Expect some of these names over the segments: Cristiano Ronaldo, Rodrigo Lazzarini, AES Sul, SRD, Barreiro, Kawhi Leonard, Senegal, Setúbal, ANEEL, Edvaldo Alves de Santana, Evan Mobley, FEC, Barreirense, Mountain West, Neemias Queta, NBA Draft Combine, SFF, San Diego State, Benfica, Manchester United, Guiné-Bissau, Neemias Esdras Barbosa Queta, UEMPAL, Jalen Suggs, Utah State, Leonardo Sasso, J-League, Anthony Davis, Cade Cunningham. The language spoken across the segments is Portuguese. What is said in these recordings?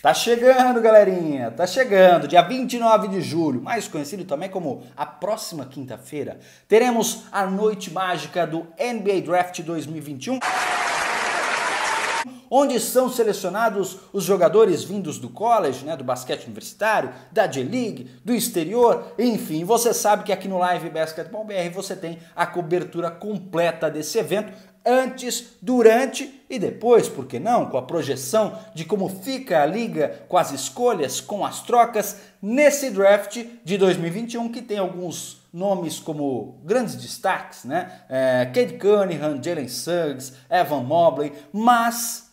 Tá chegando, galerinha, tá chegando, dia 29 de julho, mais conhecido também como a próxima quinta-feira, teremos a noite mágica do NBA Draft 2021, onde são selecionados os jogadores vindos do college, né, do basquete universitário, da J-League, do exterior, enfim, você sabe que aqui no Live Basketball BR você tem a cobertura completa desse evento, antes, durante e depois, por que não, com a projeção de como fica a liga, com as escolhas, com as trocas, nesse draft de 2021, que tem alguns nomes como grandes destaques, né? Cade Cunningham, Jalen Suggs, Evan Mobley, mas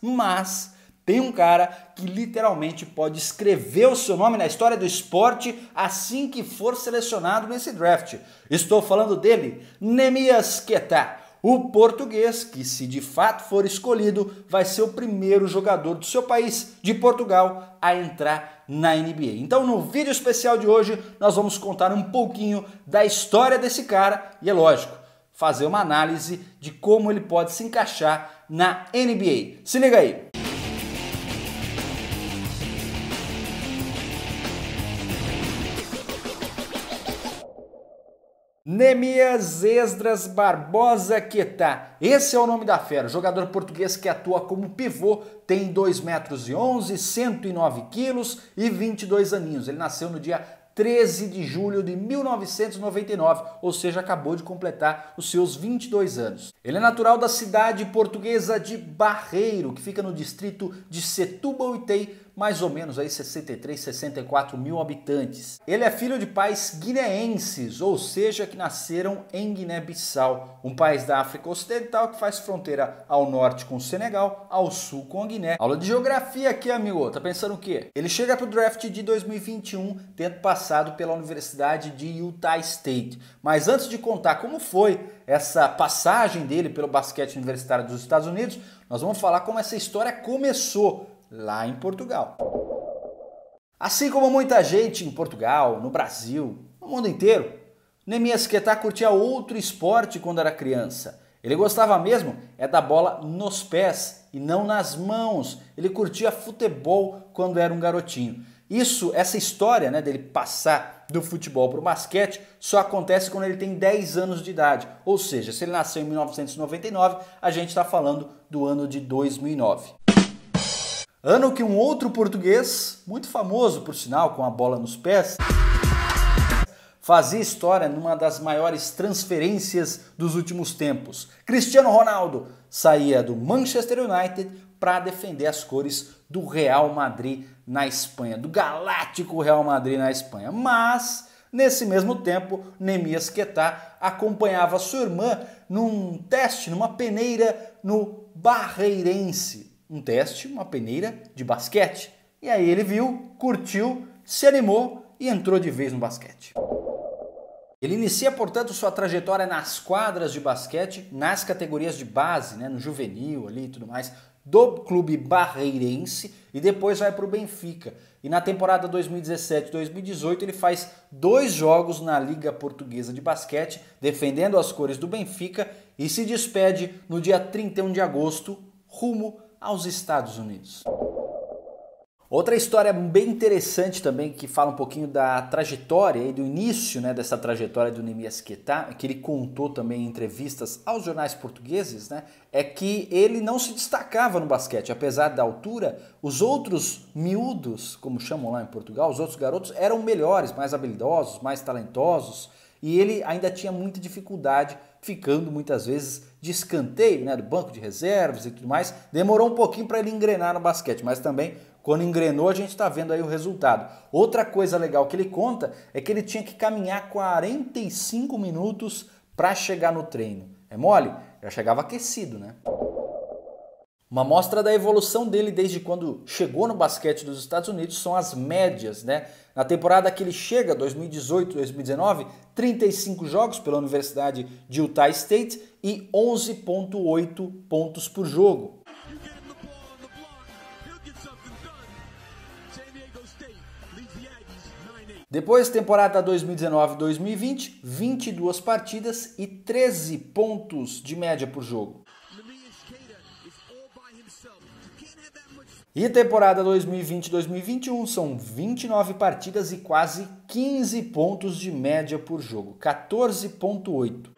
tem um cara que literalmente pode escrever o seu nome na história do esporte assim que for selecionado nesse draft. Estou falando dele, Neemias Queta. O português, que se de fato for escolhido, vai ser o primeiro jogador do seu país, de Portugal, a entrar na NBA. Então, no vídeo especial de hoje, nós vamos contar um pouquinho da história desse cara e, é lógico, fazer uma análise de como ele pode se encaixar na NBA. Se liga aí! Neemias Esdras Barbosa Queta, esse é o nome da fera, jogador português que atua como pivô, tem 2,11 metros, 109 quilos e 22 aninhos. Ele nasceu no dia 13 de julho de 1999, ou seja, acabou de completar os seus 22 anos. Ele é natural da cidade portuguesa de Barreiro, que fica no distrito de Setúbal e tem mais ou menos aí 63, 64 mil habitantes. Ele é filho de pais guineenses, ou seja, que nasceram em Guiné-Bissau, um país da África Ocidental que faz fronteira ao norte com o Senegal, ao sul com a Guiné. Aula de geografia aqui, amigo, tá pensando o quê? Ele chega pro draft de 2021, tendo passado pela Universidade de Utah State. Mas antes de contar como foi essa passagem dele pelo basquete universitário dos Estados Unidos, nós vamos falar como essa história começou lá em Portugal. Assim como muita gente em Portugal, no Brasil, no mundo inteiro, Neemias Queta curtia outro esporte quando era criança. Ele gostava mesmo é da bola nos pés e não nas mãos. Ele curtia futebol quando era um garotinho. Isso, essa história, né, dele passar do futebol para o basquete só acontece quando ele tem 10 anos de idade. Ou seja, se ele nasceu em 1999, a gente está falando do ano de 2009. Ano que um outro português, muito famoso por sinal, com a bola nos pés, fazia história numa das maiores transferências dos últimos tempos. Cristiano Ronaldo saía do Manchester United para defender as cores do Real Madrid na Espanha, do galáctico Real Madrid na Espanha. Mas, nesse mesmo tempo, Neemias Queta acompanhava sua irmã num teste, numa peneira no Barreirense. Um teste, uma peneira de basquete. E aí ele viu, curtiu, se animou e entrou de vez no basquete. Ele inicia, portanto, sua trajetória nas quadras de basquete, nas categorias de base, né, no juvenil ali e tudo mais, do clube barreirense, e depois vai para o Benfica. E na temporada 2017-2018 ele faz 2 jogos na Liga Portuguesa de Basquete, defendendo as cores do Benfica, e se despede no dia 31 de agosto, rumo aos Estados Unidos. Outra história bem interessante também, que fala um pouquinho da trajetória e do início, né, dessa trajetória do Neemias Queta, que ele contou também em entrevistas aos jornais portugueses, né, é que ele não se destacava no basquete. Apesar da altura, os outros miúdos, como chamam lá em Portugal, os outros garotos eram melhores, mais habilidosos, mais talentosos, e ele ainda tinha muita dificuldade, ficando muitas vezes de escanteio, né, do banco de reservas e tudo mais. Demorou um pouquinho para ele engrenar no basquete, mas também quando engrenou a gente está vendo aí o resultado. Outra coisa legal que ele conta é que ele tinha que caminhar 45 minutos para chegar no treino. É mole? Já chegava aquecido, né? Uma mostra da evolução dele desde quando chegou no basquete dos Estados Unidos são as médias, né? Na temporada que ele chega, 2018-2019, 35 jogos pela Universidade de Utah State e 11,8 pontos por jogo. Depois, temporada 2019-2020, 22 partidas e 13 pontos de média por jogo. E temporada 2020-2021 são 29 partidas e quase 15 pontos de média por jogo, 14,8.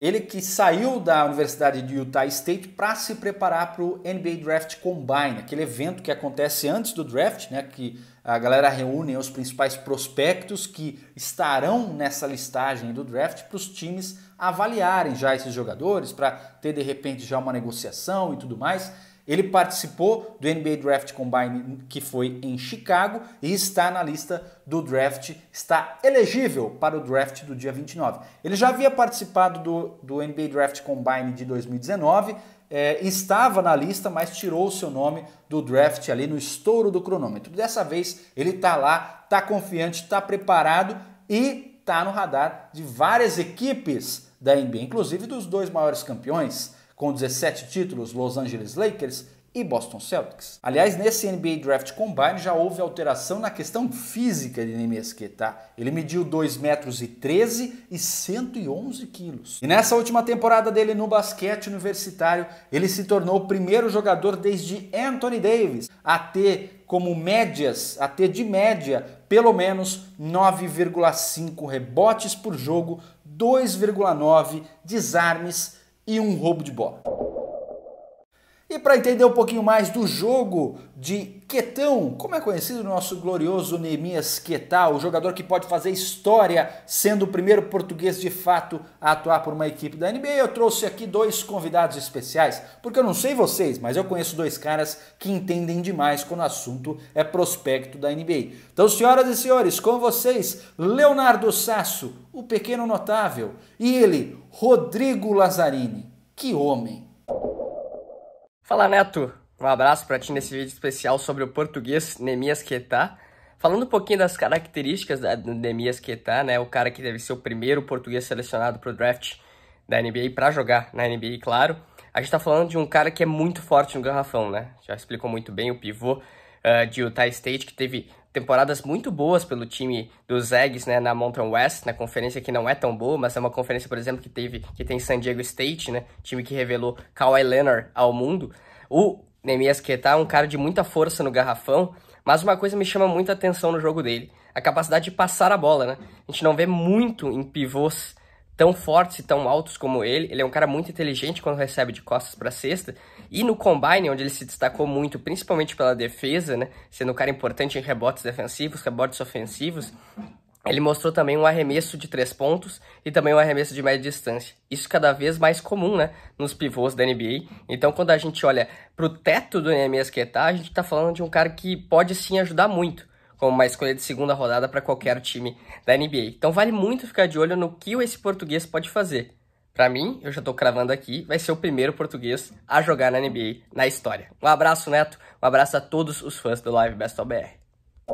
Ele que saiu da Universidade de Utah State para se preparar para o NBA Draft Combine, aquele evento que acontece antes do draft, né, que a galera reúne os principais prospectos que estarão nessa listagem do draft para os times avaliarem já esses jogadores, para ter de repente já uma negociação e tudo mais. Ele participou do NBA Draft Combine, que foi em Chicago, e está na lista do draft, está elegível para o draft do dia 29. Ele já havia participado do NBA Draft Combine de 2019, estava na lista, mas tirou o seu nome do draft ali no estouro do cronômetro. Dessa vez ele está lá, está confiante, está preparado e está no radar de várias equipes da NBA, inclusive dos dois maiores campeões, com 17 títulos, Los Angeles Lakers e Boston Celtics. Aliás, nesse NBA Draft Combine já houve alteração na questão física de Neemias Queta. Ele mediu 2,13 metros e 111 quilos. E nessa última temporada dele no basquete universitário, ele se tornou o primeiro jogador desde Anthony Davis a ter como médias, a ter de média pelo menos 9,5 rebotes por jogo, 2,9 desarmes e um roubo de bola. E para entender um pouquinho mais do jogo de Quetão, como é conhecido o nosso glorioso Neemias Queta, o jogador que pode fazer história sendo o primeiro português de fato a atuar por uma equipe da NBA, eu trouxe aqui dois convidados especiais, porque eu não sei vocês, mas eu conheço dois caras que entendem demais quando o assunto é prospecto da NBA. Então, senhoras e senhores, com vocês, Leonardo Sasso, o pequeno notável, e ele, Rodrigo Lazzarini. Que homem! Fala, Neto! Um abraço para ti nesse vídeo especial sobre o português Neemias Queta. Falando um pouquinho das características do Neemias Queta, né? O cara que deve ser o primeiro português selecionado para o draft da NBA, para jogar na NBA, claro. A gente está falando de um cara que é muito forte no garrafão, né? Já explicou muito bem, o pivô de Utah State, que teve temporadas muito boas pelo time dos Zags, né, na Mountain West, na conferência que não é tão boa, mas é uma conferência, por exemplo, que tem San Diego State, né, time que revelou Kawhi Leonard ao mundo. O Neemias Queta é um cara de muita força no garrafão, mas uma coisa me chama muita atenção no jogo dele, a capacidade de passar a bola, né? A gente não vê muito em pivôs tão fortes e tão altos como ele. Ele é um cara muito inteligente quando recebe de costas para cesta. E no Combine, onde ele se destacou muito, principalmente pela defesa, né, sendo um cara importante em rebotes defensivos, rebotes ofensivos, ele mostrou também um arremesso de 3 pontos e também um arremesso de média distância. Isso cada vez mais comum, né, nos pivôs da NBA. Então, quando a gente olha para o teto do Neemias Queta, a gente está falando de um cara que pode sim ajudar muito como uma escolha de 2ª rodada para qualquer time da NBA. Então vale muito ficar de olho no que esse português pode fazer. Para mim, eu já estou cravando aqui, vai ser o primeiro português a jogar na NBA na história. Um abraço, Neto. Um abraço a todos os fãs do Live Basketball BR.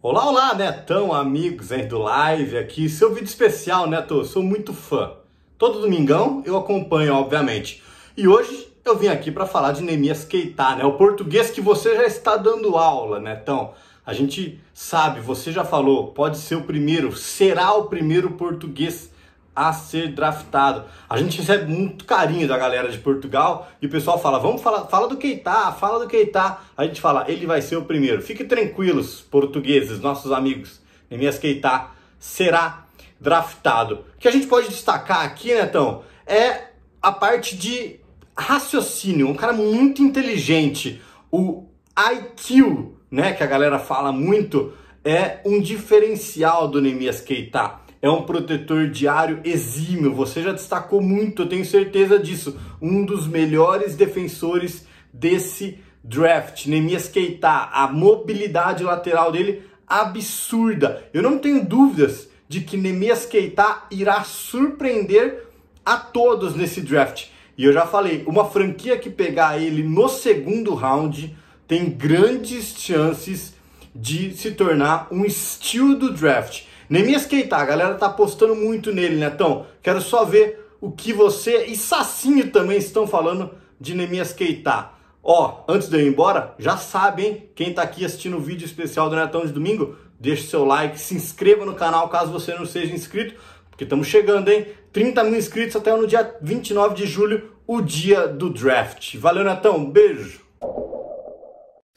Olá, olá, Netão, amigos aí do Live aqui. Seu vídeo especial, Neto. Eu sou muito fã. Todo domingão eu acompanho, obviamente. E hoje eu vim aqui para falar de Neemias Queta, né? O português que você já está dando aula, né? Então, a gente sabe, você já falou, pode ser o primeiro, será o primeiro português a ser draftado. A gente recebe muito carinho da galera de Portugal e o pessoal fala, vamos falar, fala do Queta, fala do Queta. A gente fala, ele vai ser o primeiro. Fiquem tranquilos, portugueses, nossos amigos. Neemias Queta será draftado. O que a gente pode destacar aqui, Netão, é a parte de raciocínio, um cara muito inteligente. O IQ, né, que a galera fala muito, é um diferencial do Neemias Queta. É um protetor de aro exímio, você já destacou muito, eu tenho certeza disso. Um dos melhores defensores desse draft. Neemias Queta, a mobilidade lateral dele absurda. Eu não tenho dúvidas de que Neemias Queta irá surpreender a todos nesse draft. E eu já falei, uma franquia que pegar ele no 2º round tem grandes chances de se tornar um estilo do draft. Neemias Queta, a galera tá apostando muito nele, Netão. Quero só ver o que você e Sassinho também estão falando de Neemias Queta. Ó, antes de eu ir embora, já sabe, hein? Quem tá aqui assistindo o vídeo especial do Netão de domingo, deixa o seu like, se inscreva no canal caso você não seja inscrito, porque estamos chegando, hein? 30 mil inscritos até no dia 29 de julho, o dia do draft. Valeu, Netão, beijo!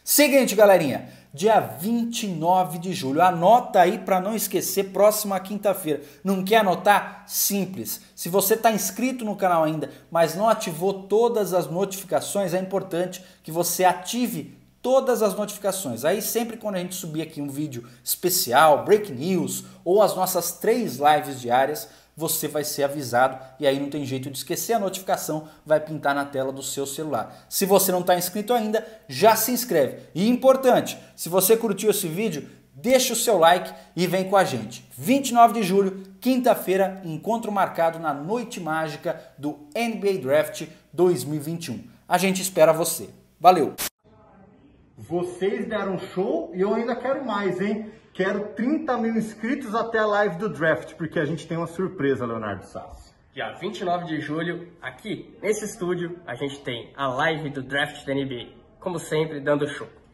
Seguinte, galerinha, dia 29 de julho, anota aí para não esquecer, próxima quinta-feira. Não quer anotar? Simples. Se você está inscrito no canal ainda, mas não ativou todas as notificações, é importante que você ative todas as notificações. Aí sempre quando a gente subir aqui um vídeo especial, break news ou as nossas 3 lives diárias, você vai ser avisado e aí não tem jeito de esquecer, a notificação vai pintar na tela do seu celular. Se você não está inscrito ainda, já se inscreve. E importante, se você curtiu esse vídeo, deixa o seu like e vem com a gente. 29 de julho, quinta-feira, encontro marcado na noite mágica do NBA Draft 2021. A gente espera você. Valeu! Vocês deram show e eu ainda quero mais, hein? Quero 30 mil inscritos até a live do draft, porque a gente tem uma surpresa, Leonardo Sasso. Dia 29 de julho, aqui nesse estúdio, a gente tem a live do draft da NBA. Como sempre, dando show.